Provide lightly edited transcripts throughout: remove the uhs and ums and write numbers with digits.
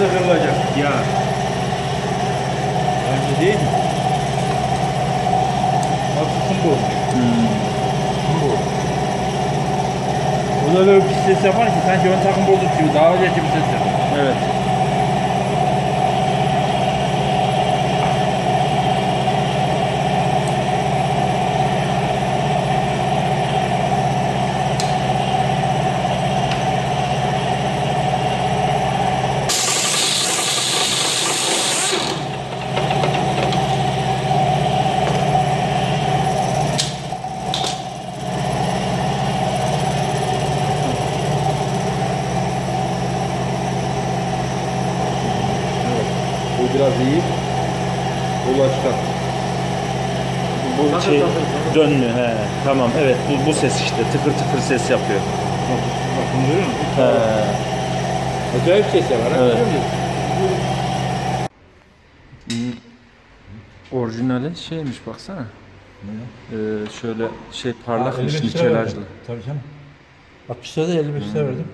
da kırılacak. Ya. Bence değil mi? Bak bu. O da böyle bir ses yapar ki sanki ön takım bozuk gibi. Daha önceki bir ses yapar. Evet. Biraz iyi. Bu başka. Bu takır, şey takır. Dönmüyor. He. Tamam. Evet. Bu ses işte. Tıkır tıkır ses yapıyor. Bakın görüyor musun? He. Acayip ses yapar. Evet. Orijinali şeymiş baksana. Şöyle şey parlakmış nikelajlı. Tabii canım. 60'da da 55'te verdim.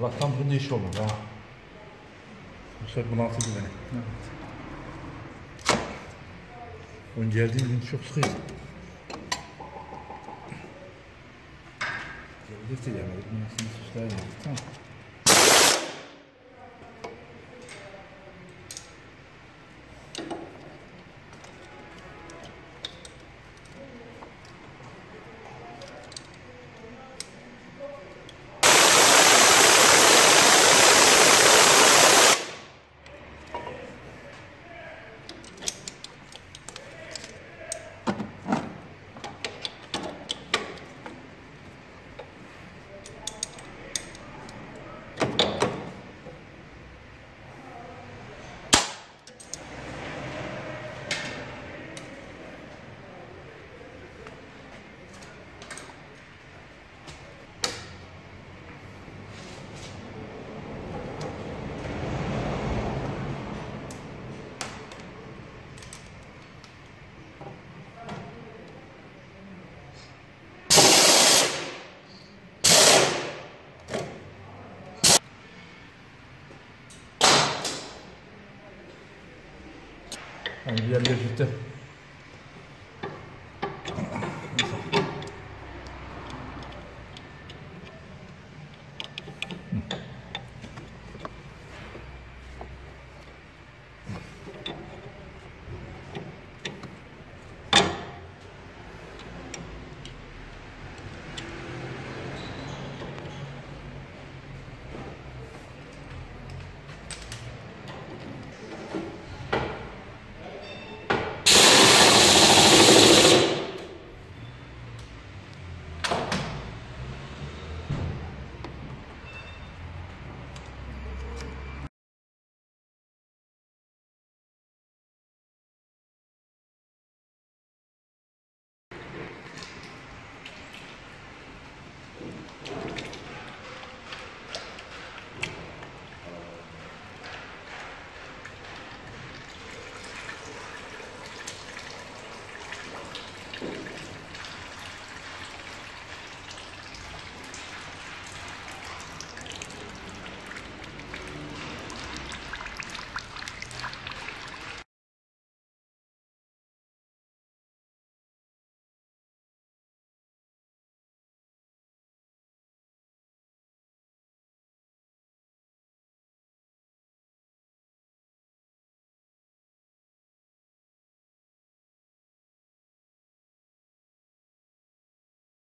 Allah'tan bunda iş olur ha. Yoksa bunaltı güveni. Evet. Onun geldiğim gün çok sıkıydı. Geldik de gelmedik. Bunasını suçlara geldik, tamam. Diğer lezzetli.